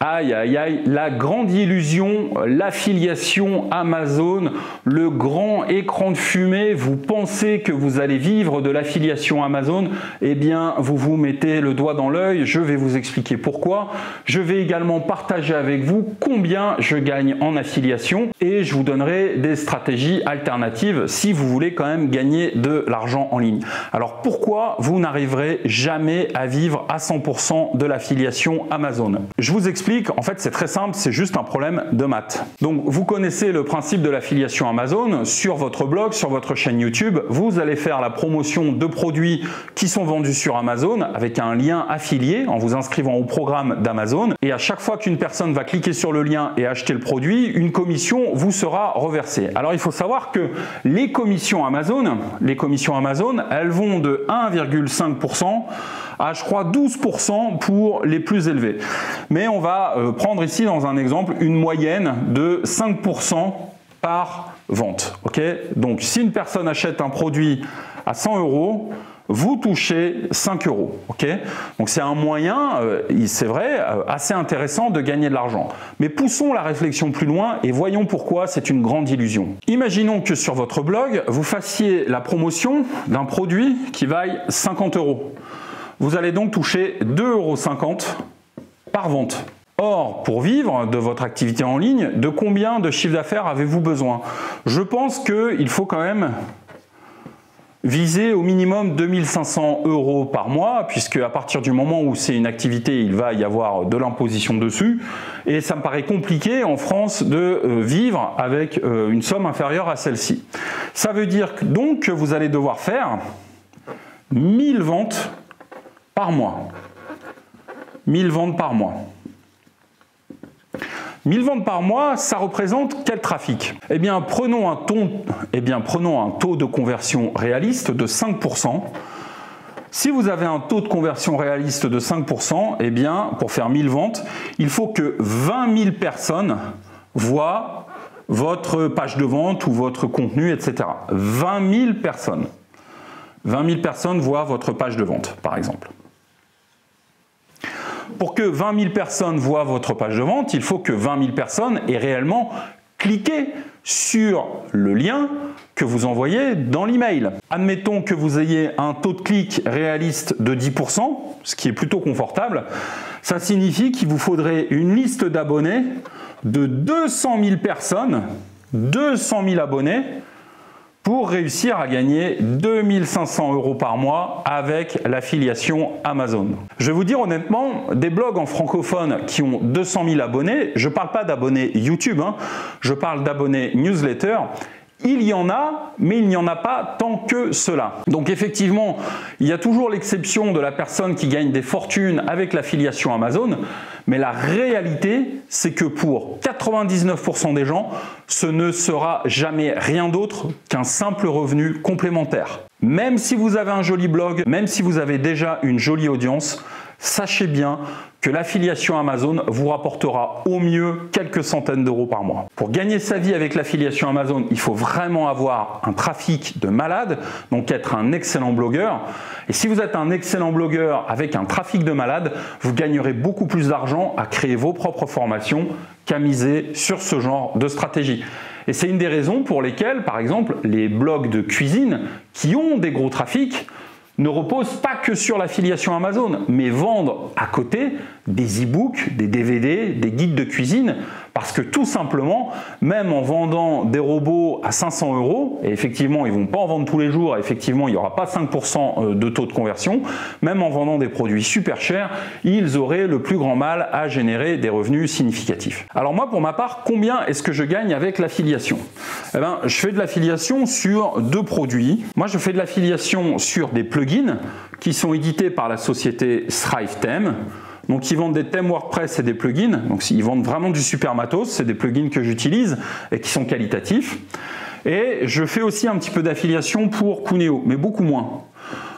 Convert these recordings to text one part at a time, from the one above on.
Aïe, aïe, aïe, la grande illusion, l'affiliation Amazon, le grand écran de fumée. Vous pensez que vous allez vivre de l'affiliation Amazon, eh bien, vous vous mettez le doigt dans l'œil. Je vais vous expliquer pourquoi. Je vais également partager avec vous combien je gagne en affiliation et je vous donnerai des stratégies alternatives si vous voulez quand même gagner de l'argent en ligne. Alors, pourquoi vous n'arriverez jamais à vivre à 100% de l'affiliation Amazon? Je vous explique. En fait, c'est très simple, c'est juste un problème de maths. Donc, vous connaissez le principe de l'affiliation Amazon. Sur votre blog, sur votre chaîne YouTube, vous allez faire la promotion de produits qui sont vendus sur Amazon avec un lien affilié en vous inscrivant au programme d'Amazon. Et à chaque fois qu'une personne va cliquer sur le lien et acheter le produit, une commission vous sera reversée. Alors, il faut savoir que les commissions Amazon, elles vont de 1,5% à, je crois, 12% pour les plus élevés. Mais on va prendre ici dans un exemple une moyenne de 5% par vente. Okay, donc si une personne achète un produit à 100 €, vous touchez 5 €. Okay, donc c'est un moyen, c'est vrai, assez intéressant de gagner de l'argent. Mais poussons la réflexion plus loin et voyons pourquoi c'est une grande illusion. Imaginons que sur votre blog, vous fassiez la promotion d'un produit qui vaille 50 €. Vous allez donc toucher 2,50 € par vente. Or, pour vivre de votre activité en ligne, de combien de chiffre d'affaires avez-vous besoin? Je pense qu'il faut quand même viser au minimum 2 500 € par mois, puisque à partir du moment où c'est une activité, il va y avoir de l'imposition dessus. Et ça me paraît compliqué en France de vivre avec une somme inférieure à celle-ci. Ça veut dire donc que vous allez devoir faire 1000 ventes par mois. 1000 ventes par mois. 1000 ventes par mois, ça représente quel trafic? Eh bien, prenons un taux de conversion réaliste de 5%. Si vous avez un taux de conversion réaliste de 5%, eh bien, pour faire 1000 ventes, il faut que 20 000 personnes voient votre page de vente ou votre contenu, etc. 20 000 personnes. 20 000 personnes voient votre page de vente, par exemple. Pour que 20 000 personnes voient votre page de vente, il faut que 20 000 personnes aient réellement cliqué sur le lien que vous envoyez dans l'email. Admettons que vous ayez un taux de clic réaliste de 10%, ce qui est plutôt confortable. Ça signifie qu'il vous faudrait une liste d'abonnés de 200 000 personnes, 200 000 abonnés, pour réussir à gagner 2 500 € par mois avec l'affiliation Amazon. Je vais vous dire honnêtement, des blogs en francophone qui ont 200 000 abonnés, je ne parle pas d'abonnés YouTube, hein, je parle d'abonnés newsletter, il y en a, mais il n'y en a pas tant que cela. Donc effectivement, il y a toujours l'exception de la personne qui gagne des fortunes avec l'affiliation Amazon, mais la réalité, c'est que pour 99% des gens, ce ne sera jamais rien d'autre qu'un simple revenu complémentaire. Même si vous avez un joli blog, même si vous avez déjà une jolie audience, sachez bien que l'affiliation Amazon vous rapportera au mieux quelques centaines d'euros par mois. Pour gagner sa vie avec l'affiliation Amazon, il faut vraiment avoir un trafic de malade, donc être un excellent blogueur. Et si vous êtes un excellent blogueur avec un trafic de malade, vous gagnerez beaucoup plus d'argent à créer vos propres formations qu'à miser sur ce genre de stratégie. Et c'est une des raisons pour lesquelles, par exemple, les blogs de cuisine qui ont des gros trafics ne repose pas que sur l'affiliation Amazon, mais vendre à côté des e-books, des DVD, des guides de cuisine, parce que tout simplement, même en vendant des robots à 500 €, et effectivement, ils ne vont pas en vendre tous les jours, effectivement, il n'y aura pas 5% de taux de conversion, même en vendant des produits super chers, ils auraient le plus grand mal à générer des revenus significatifs. Alors moi, pour ma part, combien est-ce que je gagne avec l'affiliation? Eh bien, je fais de l'affiliation sur 2 produits. Moi, je fais de l'affiliation sur des plugins qui sont édités par la société Thrive Themes. Donc ils vendent des thèmes WordPress et des plugins. Donc ils vendent vraiment du super matos, c'est des plugins que j'utilise et qui sont qualitatifs. Et je fais aussi un petit peu d'affiliation pour Cuneo, mais beaucoup moins.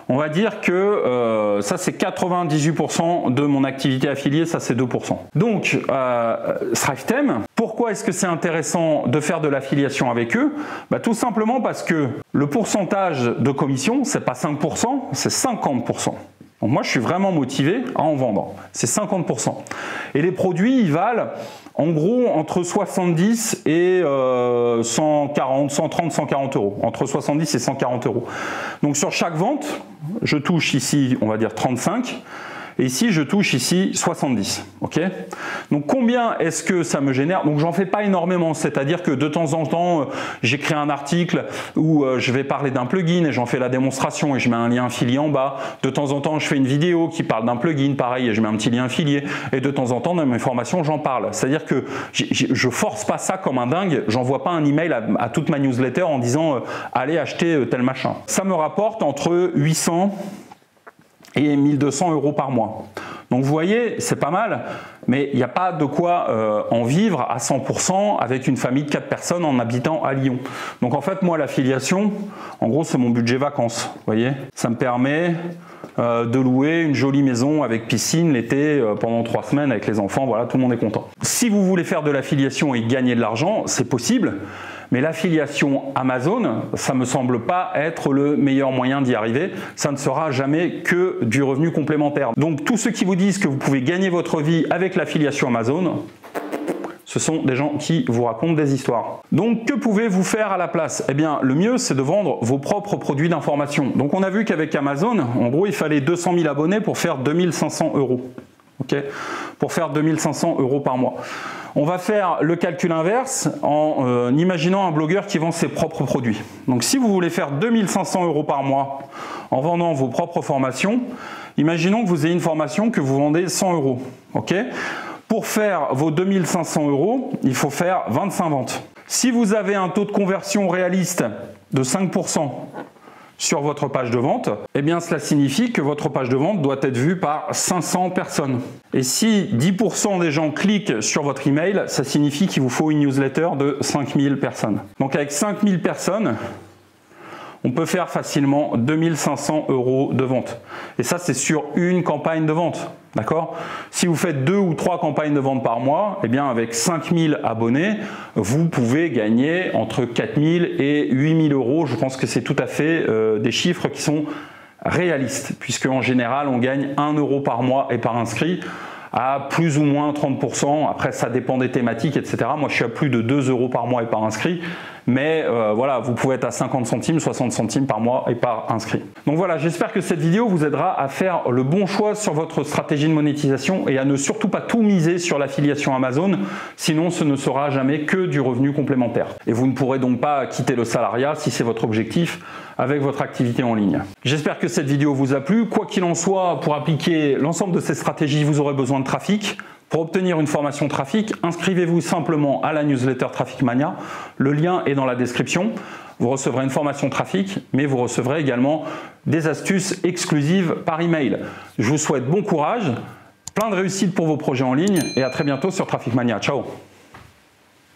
On va dire que ça c'est 98% de mon activité affiliée, ça c'est 2%. Donc Thrive Themes, pourquoi est-ce que c'est intéressant de faire de l'affiliation avec eux? Bah, tout simplement parce que le pourcentage de commission, c'est pas 5%, c'est 50%. Donc moi, je suis vraiment motivé à en vendre. C'est 50%. Et les produits, ils valent en gros entre 70 et 140, 130, 140 euros. Entre 70 et 140 euros. Donc sur chaque vente, je touche ici, on va dire 35. Et ici, je touche ici 70. Ok. Donc combien est-ce que ça me génère? Donc j'en fais pas énormément, c'est-à-dire que de temps en temps, j'écris un article où je vais parler d'un plugin et j'en fais la démonstration et je mets un lien affilié en bas. De temps en temps, je fais une vidéo qui parle d'un plugin, pareil, et je mets un petit lien affilié. Et de temps en temps, dans mes formations, j'en parle. C'est-à-dire que je force pas ça comme un dingue. J'envoie pas un email à toute ma newsletter en disant allez acheter tel machin. Ça me rapporte entre 800 et 1200 euros par mois. Donc vous voyez, c'est pas mal, mais il n'y a pas de quoi en vivre à 100% avec une famille de 4 personnes en habitant à Lyon. Donc en fait, moi, l'affiliation, en gros, c'est mon budget vacances. Vous voyez, ça me permet de louer une jolie maison avec piscine l'été pendant 3 semaines avec les enfants. Voilà, tout le monde est content. Si vous voulez faire de l'affiliation et gagner de l'argent, c'est possible. Mais l'affiliation Amazon, ça ne me semble pas être le meilleur moyen d'y arriver. Ça ne sera jamais que du revenu complémentaire. Donc tous ceux qui vous disent que vous pouvez gagner votre vie avec l'affiliation Amazon, ce sont des gens qui vous racontent des histoires. Donc que pouvez-vous faire à la place? Eh bien le mieux, c'est de vendre vos propres produits d'information. Donc on a vu qu'avec Amazon, en gros, il fallait 200 000 abonnés pour faire 2500 euros. Okay, pour faire 2500 euros par mois. On va faire le calcul inverse en imaginant un blogueur qui vend ses propres produits. Donc si vous voulez faire 2500 euros par mois en vendant vos propres formations, imaginons que vous ayez une formation que vous vendez 100 euros. Okay, pour faire vos 2500 euros, il faut faire 25 ventes. Si vous avez un taux de conversion réaliste de 5%, sur votre page de vente, eh bien cela signifie que votre page de vente doit être vue par 500 personnes. Et si 10% des gens cliquent sur votre email, ça signifie qu'il vous faut une newsletter de 5000 personnes. Donc avec 5000 personnes, on peut faire facilement 2500 euros de vente. Et ça, c'est sur une campagne de vente. D'accord? Si vous faites 2 ou 3 campagnes de vente par mois, eh bien avec 5000 abonnés, vous pouvez gagner entre 4000 et 8000 euros. Je pense que c'est tout à fait des chiffres qui sont réalistes, puisque en général, on gagne 1 euro par mois et par inscrit à plus ou moins 30%. Après, ça dépend des thématiques, etc. Moi, je suis à plus de 2 euros par mois et par inscrit. Mais voilà, vous pouvez être à 50 centimes, 60 centimes par mois et par inscrit. Donc voilà, j'espère que cette vidéo vous aidera à faire le bon choix sur votre stratégie de monétisation et à ne surtout pas tout miser sur l'affiliation Amazon, sinon ce ne sera jamais que du revenu complémentaire. Et vous ne pourrez donc pas quitter le salariat si c'est votre objectif avec votre activité en ligne. J'espère que cette vidéo vous a plu. Quoi qu'il en soit, pour appliquer l'ensemble de ces stratégies, vous aurez besoin de trafic. Pour obtenir une formation Trafic, inscrivez-vous simplement à la newsletter Trafic Mania. Le lien est dans la description. Vous recevrez une formation Trafic, mais vous recevrez également des astuces exclusives par email. Je vous souhaite bon courage, plein de réussite pour vos projets en ligne et à très bientôt sur Trafic Mania. Ciao!